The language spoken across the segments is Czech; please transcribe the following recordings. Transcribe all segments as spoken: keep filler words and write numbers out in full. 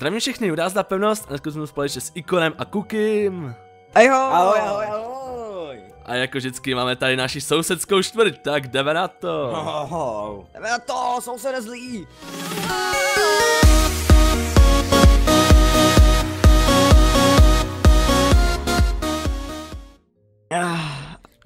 Zdravím všichni, udá zda pevnost, dneska jsme společně s Ikonem a Kukym. Ahoj, ahoj, ahoj, ahoj. A jako vždycky máme tady naši sousedskou čtvrť, tak jdeme na to. Ahoj. Jdeme na to, soused je zlý.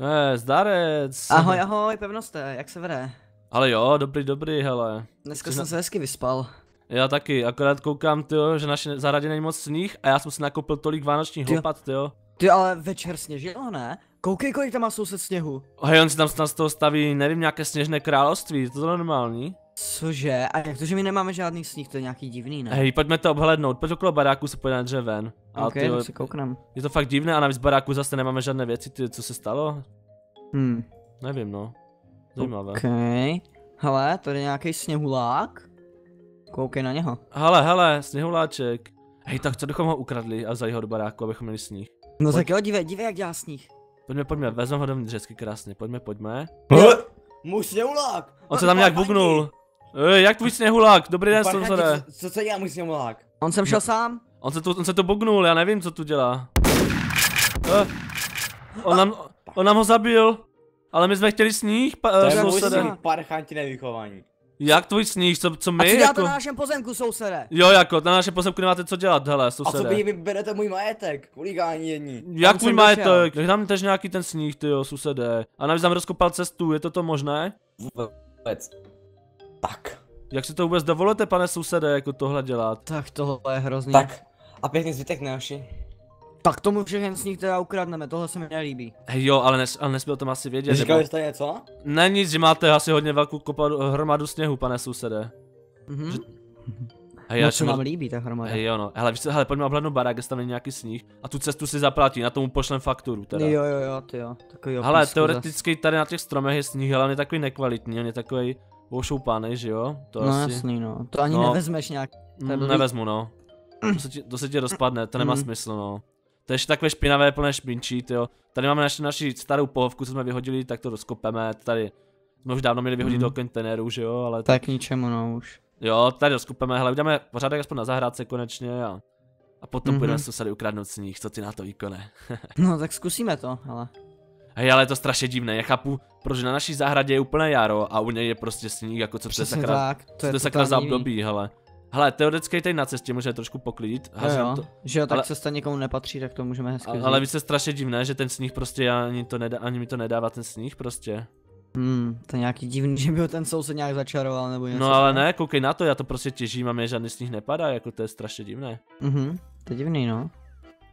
Eh, zdarec. Ahoj, ahoj, pevnoste, jak se vede? Ale jo, dobrý, dobrý, hele. Dneska jsem na... se hezky vyspal. Já taky, akorát koukám, tyjo, že naše zahradě není moc sníh a já jsem si nakoupil tolik vánočních lopat, tyjo. Ty ale večer sněžilo, ne? Koukej, kolik tam má soused sněhu. Hej, on si tam z toho staví, nevím, nějaké sněžné království, to je normální. Cože? A jak to, že my nemáme žádný sníh, to je nějaký divný, ne? Hej, pojďme to obhlédnout, pojď okolo baráku se pojď na dře ven. A okay, tyjo, se kouknem. Je to fakt divné a navíc baráku zase nemáme žádné věci, ty, co se stalo? Hmm. Nevím, no. Zajímavé. Okay. Hele, tady je nějaký sněhulák. Koukej na něho. Hele, hele, sněhuláček. Hej, tak co bychom ho ukradli a vzali ho do baráku, abychom měli sníh? No tak jo, dívej, dívej, jak dělá sníh. Pojďme, pojďme, vezmeme ho dovnitř hezky krásně, pojďme, pojďme. Můj sněhulák! On se tam nějak bugnul. Ej, jak tvůj sněhulák? Dobrý den, sousede. Co se dělá, můj sněhulák? On sem šel sám? On se, tu, on se tu bugnul, já nevím, co tu dělá. Eh, on, nám, on nám ho zabil. Ale my jsme chtěli sníh, sousede. Parchanti nevychovaní. Jak tvůj sníh, co, co my? A co děláte jako... na našem pozemku, sousede? Jo, jako, na našem pozemku nemáte co dělat, hele, sousede. A co vy berete můj majetek, huligáni jedni. Jak můj majetek? Nech nám tež nějaký ten sníh, tyjo, sousede. A navíc nám rozkopal cestu, je to to možné? Vůbec. Tak. Jak si to vůbec dovolíte, pane sousede, jako tohle dělat? Tak tohle je hrozný. Tak. A pěkný zbytek naši. Tak tomu všechen sníh teda ukradneme, tohle se mi nelíbí. Hej jo, ale, nes, ale nesměl to asi vědět. Říkali jste něco? Ne nic, že máte asi hodně velkou kopadu, hromadu sněhu, pane sousede. Mhm. Že... Hej, no, já, se nám může... líbí ta hromada. Hej jo no, hele, víš, hele pojďme obhlednout barák, jestli tam není nějaký sníh. A tu cestu si zaplatí, na tomu pošlem fakturu teda. Jo jo jo, ty jo, takový opusku. Hele, teoreticky tady na těch stromech je sníh, ale on je takový nekvalitní, on je takový ošoupanej, že jo? To no asi... jasný no, to ani no. Nevezmeš nějak. Mm, nevezmu no. To se, ti, to se ti rozpadne, to nemá smysl no. To je ještě takové špinavé, plné špinčí, jo. Tady máme naši, naši starou pohovku, co jsme vyhodili, tak to rozkopeme. Tady jsme už dávno měli vyhodit mm. do kontejneru, že jo, ale... Tak ničemu, no už. Jo, tady rozkopeme, hele, uděláme pořádek aspoň na zahrádce konečně a... A potom půjdeme mm-hmm. se ukradnout sníh, co ty na to, Ikone. No, tak zkusíme to, ale... Hej, ale je to strašně divné, já chápu, protože na naší zahradě je úplné jaro a u něj je prostě sníh, jako co přes sakra... Tak, to je to sakra za období, hele. Hele, teoreticky tady na cestě můžeme trošku poklidit. Jo, jo. To, že jo, tak ale, cesta někomu nepatří, tak to můžeme hezky. Ale víc je strašně divné, že ten sníh prostě ani, to nedá, ani mi to nedává ten sníh prostě. Hmm, to je nějaký divný, že by ho ten soused nějak začaroval nebo něco. No ale ne, koukej na to, já to prostě těžím a mě žádný sníh nepadá, jako to je strašně divné. Mhm, to je divný no.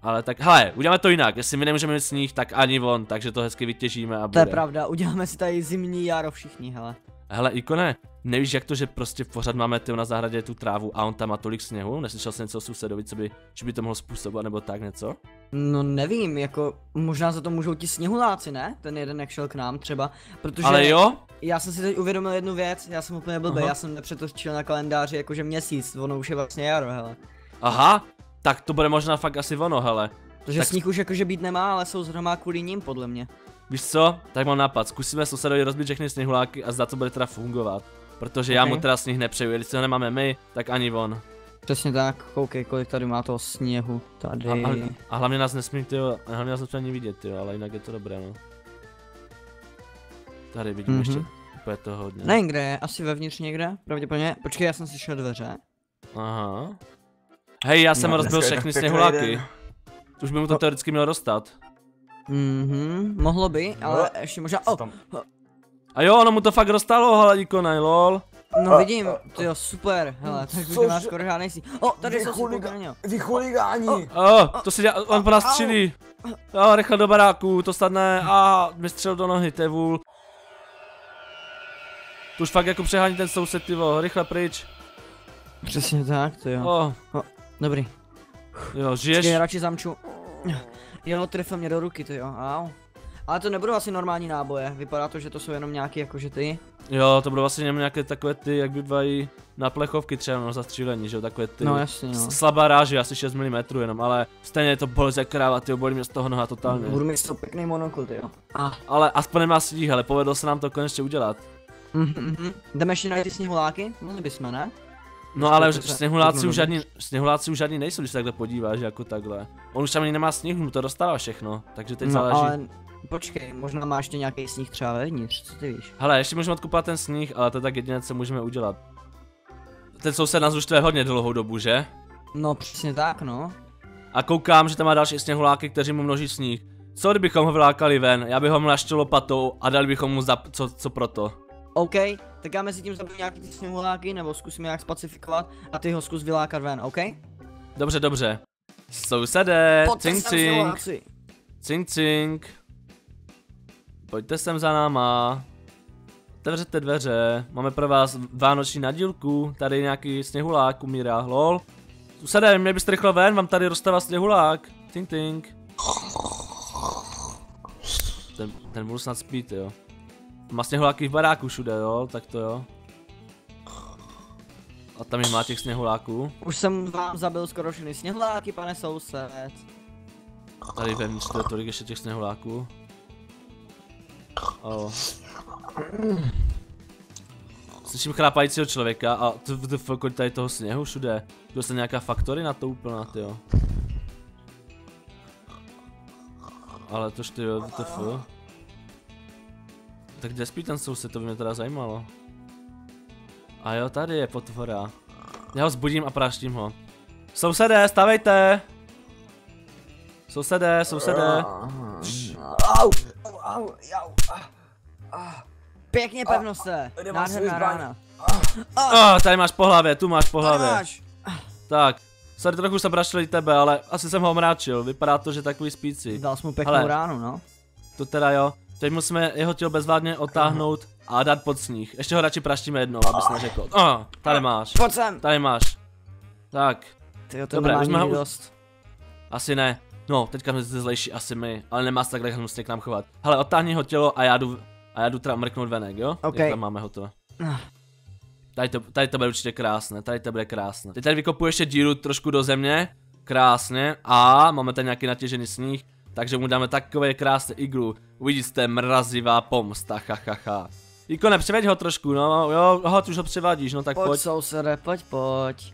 Ale tak, hele, uděláme to jinak, jestli my nemůžeme mít sníh, tak ani on, takže to hezky vytěžíme a bude. To je pravda, uděláme si tady zimní jaro všichni, hele. Hele, Ikone, nevíš jak to, že prostě pořád máme tyho na zahradě tu trávu a on tam má tolik sněhu? Neslyšel jsem něco o sousedovi, co by, že by to mohlo způsobovat nebo tak něco? No nevím, jako možná za to můžou ti sněhuláci, ne? Ten jeden jak šel k nám třeba, protože... Ale jo? Já jsem si teď uvědomil jednu věc, já jsem úplně blbý, já jsem nepřetočil na kalendáři jakože měsíc, ono už je vlastně jaro, hele. Aha, tak to bude možná fakt asi ono, hele. Protože tak... sníh už jakože být nemá, ale jsou zrovna kvůli ním podle mě. Víš co? Tak mám nápad, zkusíme sousedovi rozbít všechny sněhuláky a zda to bude teda fungovat. Protože okay. Já mu teda sníh nepřeju, když ho nemáme my, tak ani on. Přesně tak, koukej kolik tady má toho sněhu, tady. A, a, a hlavně nás nesmí, tyjo, a hlavně nás nesmí ani vidět, jo, ale jinak je to dobré, no. Tady vidím mm-hmm. ještě, úplně to hodně. Nevím kde je, asi vevnitř někde, pravděpodobně, počkej, já jsem slyšel dveře. Aha. Hej, já jsem no, rozbil všechny sněhuláky. Už by mu to teoreticky mělo dostat. Mhm, mohlo by, ale no, ještě možná. Oh. A jo, ono mu to fakt dostalo, hele, Ikonaj, lol. No vidím, to jo, super, hele, tak už nemáš skoro žádnej si. O, tady jsou chuligáni. Vy chuligáni. O, o, to si dělá, on po nás střílí. Jo, rychle do baráku, to snadné, a mi střel do nohy, to je vůl. To už fakt jako přehání ten soused, tyvo, rychle pryč. Přesně tak, to jo. O. O, dobrý. Jo, žiješ? Já radši zamču. Jo, trefil mě do ruky, to jo, au. Ale to nebudou asi normální náboje, vypadá to, že to jsou jenom nějaký jakože ty. Jo, to budou asi jenom nějaké takové ty, jak bývají na plechovky třeba no, zastřílení, že jo, takové ty. No jasně, no. Slabá ráže, asi šest milimetrů jenom, ale stejně je to bolí za kráva, tyjo, bolí mě z toho noha totálně. Budu mít to pěkný monokl, tyjo. Ah. Ale aspoň nemá sníh, hele, povedlo se nám to konečně udělat. Mhm, mhm, jdeme ještě najít ty sněhuláky? Mohli bychom, ne? No ale sněhuláci už, žádný, sněhuláci už žádný nejsou, když se takhle podíváš, jako takhle. On už tam ani nemá sněhu, to dostává všechno, takže teď no, záleží. Ale počkej, možná má ještě nějaký sníh třeba vevnitř, co ty víš? Hele, ještě můžeme odkupovat ten sníh, ale to je tak jediné, co můžeme udělat. Ten soused nás už tvé hodně dlouhou dobu, že? No přesně tak, no. A koukám, že tam má další sněhuláky, kteří mu množí sníh. Co kdybychom ho vlákali ven, já bych ho mlaštil lopatou a dali bychom mu zap... co, co proto? OK, tak já mezi tím zabiju nějaký ty sněhuláky, nebo zkusím nějak spacifikovat a ty ho zkus vylákat ven, OK? Dobře, dobře. Sousede, cink cink. Cink cink. Pojďte sem za náma. Otevřete dveře, máme pro vás vánoční nadílku, tady nějaký sněhulák umírá, lol. Sousede, měli byste rychle ven, vám tady roztává sněhulák. Cink cink. Ten, ten budu snad spít, jo. Má sněhuláky v baráku všude, jo, tak to jo. A tam jich má těch sněhuláků. Už jsem vám zabil skoro všechny sněhuláky, pane soused. Tady vevnitř to je tolik ještě těch sněhuláků. Alo. Slyším chrápajícího člověka a tvf, kolik tady toho sněhu všude. Byl jsem nějaká faktory na to úplná, tyjo. Ale tož ty jo, tvf. Tak kde spí ten soused, to by mě teda zajímalo. A jo, tady je potvora. Já ho zbudím a práštím ho. Sousedé, stavejte! Sousedé, sousedé. Au, au, au, jau. Pěkně pevno se. Nádherná rána. Oh, tady máš po hlavě, tu máš po hlavě. Tak. Sorry, trochu jsem prašil i tebe, ale asi jsem ho omráčil. Vypadá to, že takový spící. Dal jsem mu pěknou ránu, no. To teda jo. Teď musíme jeho tělo bezvládně otáhnout a dát pod sníh. Ještě ho radši praštíme jednou, abys neřekl. Oh, tady máš. Pojď sem. Tady máš. Tak. Tyjo, to dobré, už má dost. Asi ne. No, teďka jsme zlejší asi my, ale nemá se takhle hnusně k nám chovat. Hele, otáhni ho tělo a já jdu, a já jdu teda mrknout venek, jo? OK. Jak tam máme hotové. Tady to, tady to bude určitě krásné, tady to bude krásné. Teď tady vykopuji ještě díru trošku do země. Krásně. A máme tady nějaký natěžený sníh. Takže mu dáme takové krásné iglu. Uvidíte, mrazivá pomsta, ha, ha, ha. Ikone, přiveď ho trošku, no, jo, ho, už ho přivádíš, no tak pojď. Pojď, sousede, pojď, pojď.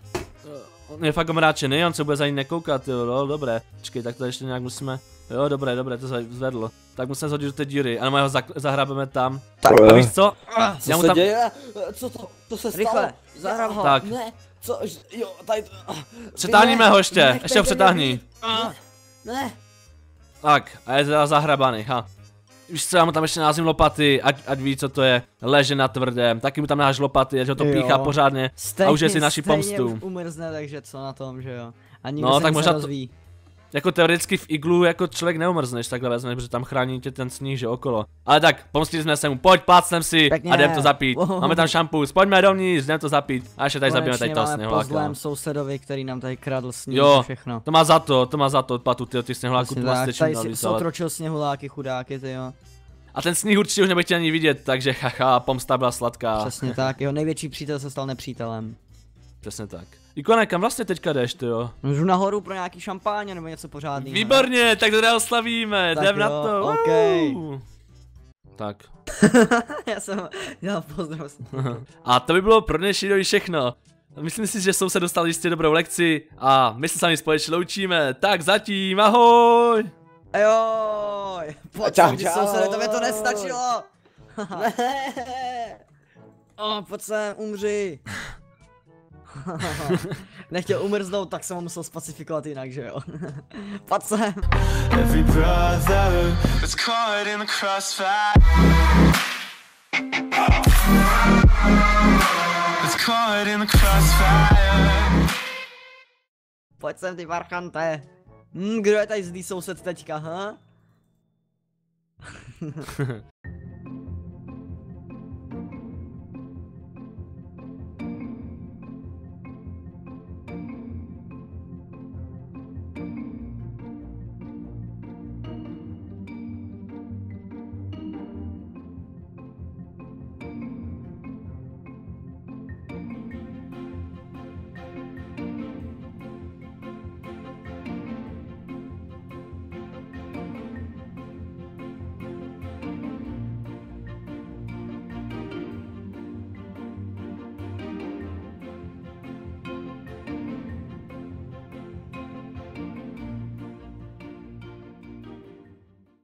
On je fakt omráčený, on se bude za ní nekoukat, jo, no, dobré. Počkej, tak to ještě nějak musíme, jo, dobré, dobré, to zvedlo. Tak musíme zhodit do té díry, ano, ho zahrábeme tam. Tak, a víš co? A, co já mu se tam... děje? Co to, to se rychle, stalo? Zahrám ho. Tak. Ne, co, jo, tady... Přetáhníme ho ještě, ještě ho přetáhní. Ne. Tak, a je teda zahrabaný, ha. Už se mu tam ještě názvím lopaty, ať, ať ví, co to je. Leže na tvrdém, taky mu tam náš lopaty, ať ho to jo. Píchá pořádně. Stejně, a už je si naši pomstu. Už umrzne, takže co na tom, že jo. A nikdo no, tak možná to, jako teoreticky v iglu, jako člověk neumrzneš, takhle vezmeš, protože tam chrání tě ten sníh, že okolo. Ale tak, pomstili jsme se mu, pojď, plácnem si pěkně. A jdem to zapít. Wow. Máme tam šampus, pojďme domní, jdem to zapít. A ještě tady zabijeme tady toho sněhuláka. Po zlém sousedovi, který nám tady kradl sníh a všechno. To má za to, to má za to, patu, tyjo, ty sněhuláku tu vlastně čím dali. Tady si otročil sněhuláky, chudáky, tyjo. A ten sníh určitě už nebych chtěl ani vidět, takže haha, pomsta byla sladká. Přesně tak, jeho největší přítel se stal nepřítelem. Přesně tak. Ikone, kam vlastně teďka jdeš, ty jo? No, jdu nahoru pro nějaký šampáně nebo něco pořádného. Výborně, ne? Tak to teda oslavíme, tak jdem jo, na to. Okay. Tak. Já jsem dělal pozdrav. A to by bylo pro dnešní doby všechno. Myslím si, že soused dostal jistě dobrou lekci a my se sami společně loučíme. Tak zatím, ahoj! Ajoj! Počkej, sousede, to mi to nestačilo! Ne! Oh, pojď sem, umři! Nechtěl umrznout, tak jsem ho musel spacifikovat jinak, že jo. Pojď sem. Every brother was caught in the crossfire. Was caught in the crossfire. Pojď sem, ty varchante. Hm, kdo je tady zlý soused teďka, ha?